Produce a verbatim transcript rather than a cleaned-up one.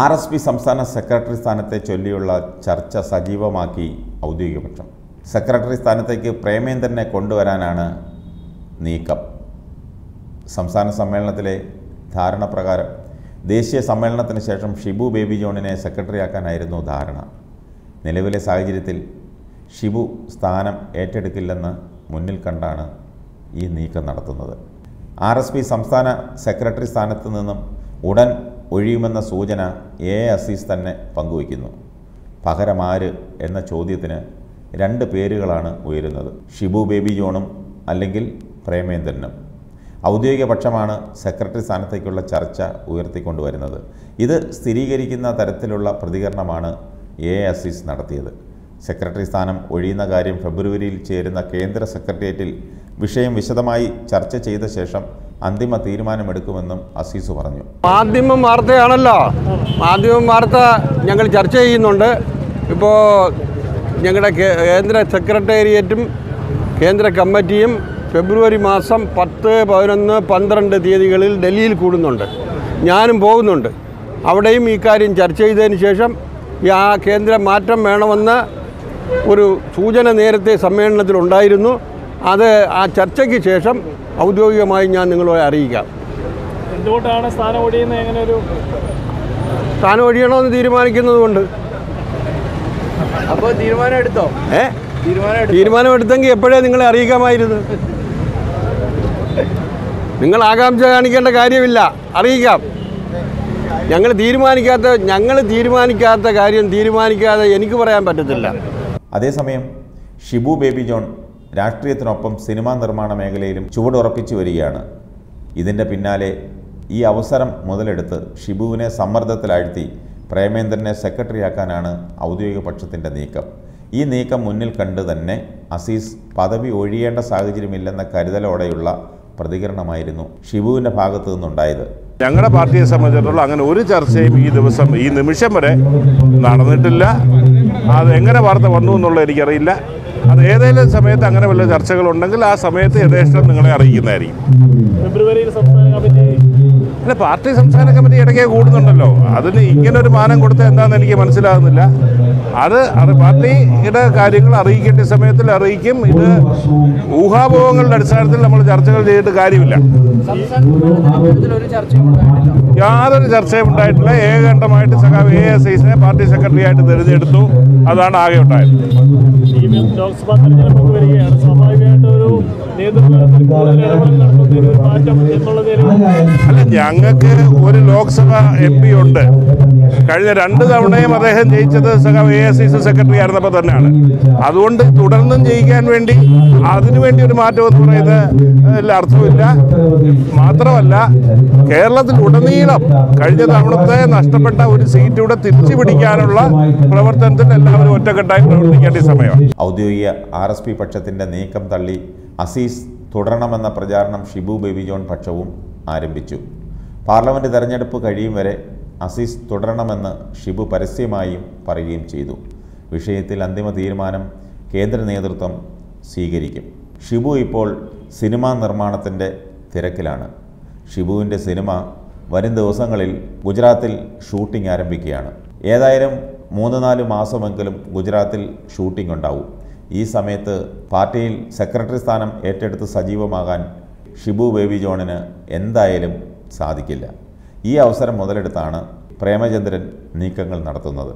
R S P സംസ്ഥാന secretary സ്ഥാനത്തെ ചൊല്ലിയുള്ള ചർച്ച സജീവമാക്കി ഔദ്യോഗികപക്ഷം. സെക്രട്ടറി സ്ഥാനത്തേക്ക് പ്രേമചന്ദ്രനെ കൊണ്ടുവരാനാണ് നീക്കം. സംസ്ഥാന സമ്മേളനത്തിലെ ധാരണ പ്രകാരം ദേശീയ സമ്മേളനത്തിന് ശേഷം ഷിബു ബേബി ജോണിനെ സെക്രട്ടറിയാക്കാനായിരുന്നു ധാരണ. നിലവിലെ സാഹചര്യത്തിൽ ഷിബു സ്ഥാനം ഏറ്റെടുക്കില്ലെന്ന് മുന്നിൽ കണ്ടാണ് ഈ നീക്കം നടത്തുന്നത്. ആർ എസ് പി സംസ്ഥാന സെക്രട്ടറി സ്ഥാനത്ത് നിന്നും ഉടൻ ഒഴിയുമെന്ന സൂചന എ അസീസ് തന്നെ പങ്കുവയ്ക്കുന്നു. പകരമാര് എന്ന ചോദ്യത്തിന് രണ്ട് പേരുകളാണ് ഉയരുന്നത്, ഷിബു ബേബി ജോണും അല്ലെങ്കിൽ പ്രേമചന്ദ്രനും. ഔദ്യോഗിക പക്ഷമാണ് സെക്രട്ടറി സ്ഥാനത്തേക്കുള്ള ചർച്ച ഉയർത്തിക്കൊണ്ടുവരുന്നത്. ഇത് സ്ഥിരീകരിക്കുന്ന തരത്തിലുള്ള പ്രതികരണമാണ് എ അസീസ് നടത്തിയത്. സെക്രട്ടറി സ്ഥാനം ഒഴിയുന്ന കാര്യം ഫെബ്രുവരിയിൽ ചേരുന്ന കേന്ദ്ര സെക്രട്ടേറിയറ്റിൽ വിഷയം വിശദമായി ചർച്ച ചെയ്ത ശേഷം അന്തിമ തീരുമാനമെടുക്കുമെന്നും അസീസ് പറഞ്ഞു. മാധ്യമ വാർത്തയാണല്ലോ, മാധ്യമ വാർത്ത ഞങ്ങൾ ചർച്ച ചെയ്യുന്നുണ്ട്. ഇപ്പോൾ ഞങ്ങളുടെ കേന്ദ്ര സെക്രട്ടേറിയറ്റും കേന്ദ്ര കമ്മിറ്റിയും ഫെബ്രുവരി മാസം പത്ത് പതിനൊന്ന് പന്ത്രണ്ട് തീയതികളിൽ ഡൽഹിയിൽ കൂടുന്നുണ്ട്. ഞാനും പോകുന്നുണ്ട്. അവിടെയും ഈ കാര്യം ചർച്ച ചെയ്തതിന് ശേഷം ആ കേന്ദ്ര മാറ്റം വേണമെന്ന ഒരു സൂചന നേരത്തെ സമ്മേളനത്തിലുണ്ടായിരുന്നു. അത് ആ ചർച്ചയ്ക്ക് ശേഷം ഔദ്യോഗികമായി ഞാൻ നിങ്ങളെ അറിയിക്കാം. എന്തുകൊണ്ടാണ് സ്ഥാനം ഒഴിയുന്നത്? എങ്ങനെ ഒരു സ്ഥാനം ഒഴിയണമെന്ന് തീരുമാനിക്കുന്നത് കൊണ്ട്. അപ്പോൾ തീരുമാനം എടുത്തോ? ഏ തീരുമാനമെടുത്തെങ്കിൽ എപ്പോഴേ നിങ്ങളെ അറിയിക്കാമായിരുന്നു. നിങ്ങൾ ആകാംക്ഷ കാണിക്കേണ്ട കാര്യമില്ല, അറിയിക്കാം. ഞങ്ങൾ തീരുമാനിക്കാത്ത ഞങ്ങൾ തീരുമാനിക്കാത്ത കാര്യം തീരുമാനിക്കാതെ എനിക്ക് പറയാൻ പറ്റത്തില്ല. അതേസമയം ഷിബു ബേബി ജോൺ രാഷ്ട്രീയത്തിനൊപ്പം സിനിമാ നിർമ്മാണ മേഖലയിലും ചുവടുറപ്പിച്ചു വരികയാണ്. ഇതിൻ്റെ പിന്നാലെ ഈ അവസരം മുതലെടുത്ത് ഷിബുവിനെ സമ്മർദ്ദത്തിലാഴ്ത്തി പ്രേമചന്ദ്രനെ സെക്രട്ടറിയാക്കാനാണ് ഔദ്യോഗിക പക്ഷത്തിൻ്റെ നീക്കം. ഈ നീക്കം മുന്നിൽ കണ്ട് തന്നെ അസീസ് പദവി ഒഴിയേണ്ട സാഹചര്യമില്ലെന്ന കരുതലോടെയുള്ള പ്രതികരണമായിരുന്നു ഷിബുവിൻ്റെ ഭാഗത്തു നിന്നുണ്ടായത്. ഞങ്ങളുടെ പാർട്ടിയെ സംബന്ധിച്ചിടത്തോളം അങ്ങനെ ഒരു ചർച്ചയും ഈ ദിവസം ഈ നിമിഷം വരെ നടന്നിട്ടില്ല. അത് എങ്ങനെ വാർത്ത വന്നു എന്നുള്ളത് എനിക്കറിയില്ല. അത് ഏതെങ്കിലും സമയത്ത് അങ്ങനെ വല്ല ചർച്ചകളുണ്ടെങ്കിൽ ആ സമയത്ത് യഥേഷ്ടം നിങ്ങളെ അറിയിക്കുന്നതായിരിക്കും. ഫെബ്രുവരിയിൽ സംസ്ഥാന കമ്മിറ്റി അല്ല, പാർട്ടി സംസ്ഥാന കമ്മിറ്റി ഇടയ്ക്ക് കൂടുന്നുണ്ടല്ലോ. അതിന് ഇങ്ങനൊരു മാനം കൊടുത്താൽ എന്താണെന്ന് എനിക്ക് മനസ്സിലാകുന്നില്ല. അത് അത് പാർട്ടിയുടെ കാര്യങ്ങൾ അറിയിക്കേണ്ട സമയത്തിൽ അറിയിക്കും. ഇത് ഊഹാഭോഹങ്ങളുടെ അടിസ്ഥാനത്തിൽ നമ്മൾ ചർച്ചകൾ ചെയ്തിട്ട് കാര്യമില്ല. യാതൊരു ചർച്ചയും ഉണ്ടായിട്ടില്ല. ഏകകണ്ഠമായിട്ട് സഖാവ് എ എസ് ഐസിനെ പാർട്ടി സെക്രട്ടറി ആയിട്ട് തിരഞ്ഞെടുത്തു. അതാണ് ആകെ ഉണ്ടായത്. ലോക്സഭാ തെരഞ്ഞെടുപ്പ് വരികയാണ്. സ്വാഭാവികമായിട്ടൊരു അല്ല, ഞങ്ങൾക്ക് ഒരു ലോക്സഭാ എം പി ഉണ്ട്. കഴിഞ്ഞ രണ്ട് തവണയും അദ്ദേഹം ജയിച്ചത് സഖാവ് എ എസ് ഐ സെക്രട്ടറി ആയിരുന്നപ്പോൾ തന്നെയാണ്. അതുകൊണ്ട് തുടർന്നും ജയിക്കാൻ വേണ്ടി അതിനുവേണ്ടി ഒരു മാറ്റം എന്ന് പറയുന്നത് അർത്ഥമില്ല. മാത്രമല്ല, കേരളത്തിൽ ഉടനീളം കഴിഞ്ഞ തവണത്തെ നഷ്ടപ്പെട്ട ഒരു സീറ്റൂടെ തിരിച്ചു പിടിക്കാനുള്ള പ്രവർത്തനത്തിൽ എല്ലാവരും ഒറ്റക്കെട്ടായി പ്രവർത്തിക്കേണ്ട സമയമാണ്. ഔദ്യോഗിക ആർ എസ് പി പക്ഷത്തിൻ്റെ നീക്കം തള്ളി അസീസ് തുടരണമെന്ന പ്രചാരണം ഷിബു ബേബി ജോൺ പക്ഷവും ആരംഭിച്ചു. പാർലമെൻറ്റ് തെരഞ്ഞെടുപ്പ് കഴിയും വരെ അസീസ് തുടരണമെന്ന് ഷിബു പരസ്യമായും പറയുകയും ചെയ്തു. വിഷയത്തിൽ അന്തിമ തീരുമാനം കേന്ദ്ര നേതൃത്വം സ്വീകരിക്കും. ഷിബു ഇപ്പോൾ സിനിമാ നിർമ്മാണത്തിൻ്റെ തിരക്കിലാണ്. ഷിബുവിൻ്റെ സിനിമ വരും ദിവസങ്ങളിൽ ഗുജറാത്തിൽ ഷൂട്ടിംഗ് ആരംഭിക്കുകയാണ്. ഏതായാലും മൂന്ന് നാല് മാസമെങ്കിലും ഗുജറാത്തിൽ ഷൂട്ടിംഗ് ഉണ്ടാവും. ഈ സമയത്ത് പാർട്ടിയിൽ സെക്രട്ടറി സ്ഥാനം ഏറ്റെടുത്ത് സജീവമാകാൻ ഷിബു ബേബി ജോണിന് എന്തായാലും സാധിക്കില്ല. ഈ അവസരം മുതലെടുത്താണ് പ്രേമചന്ദ്രൻ നീക്കങ്ങൾ നടത്തുന്നത്.